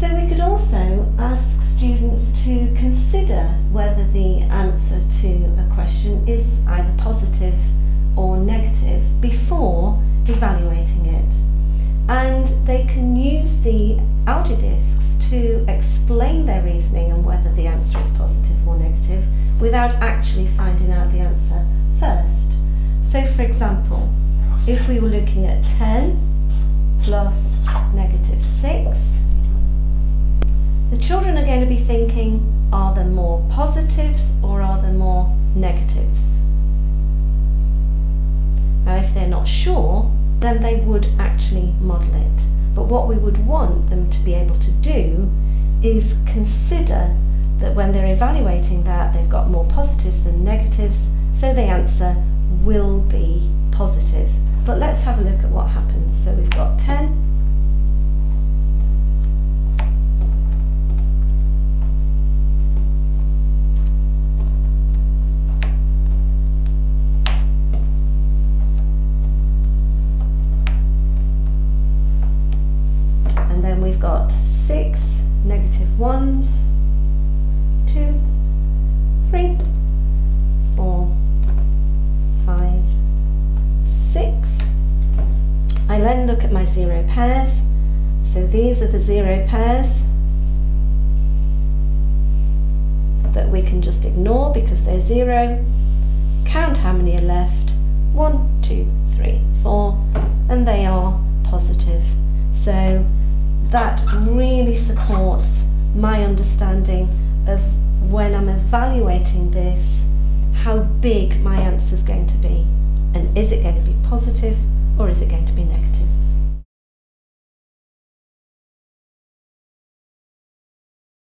So we could also ask students to consider whether the answer to a question is either positive or negative before evaluating it. And they can use the audio discs to explain their reasoning and whether the answer is positive or negative without actually finding out the answer first. So for example, if we were looking at 10 plus negative 6, the children are going to be thinking, are there more positives or are there more negatives? Now if they're not sure, then they would actually model it. But what we would want them to be able to do is consider that when they're evaluating that, they've got more positives than negatives, so the answer will be positive. But let's have a look at what happens. So we've got 10. We've got 6 negative ones, 2, 3, 4, 5, 6. I then look at my zero pairs. So these are the zero pairs that we can just ignore because they're zero. Count how many are left. 1, 2, 3, 4, and they are positive. So that really supports my understanding of, when I'm evaluating this, how big my answer is going to be, and is it going to be positive or is it going to be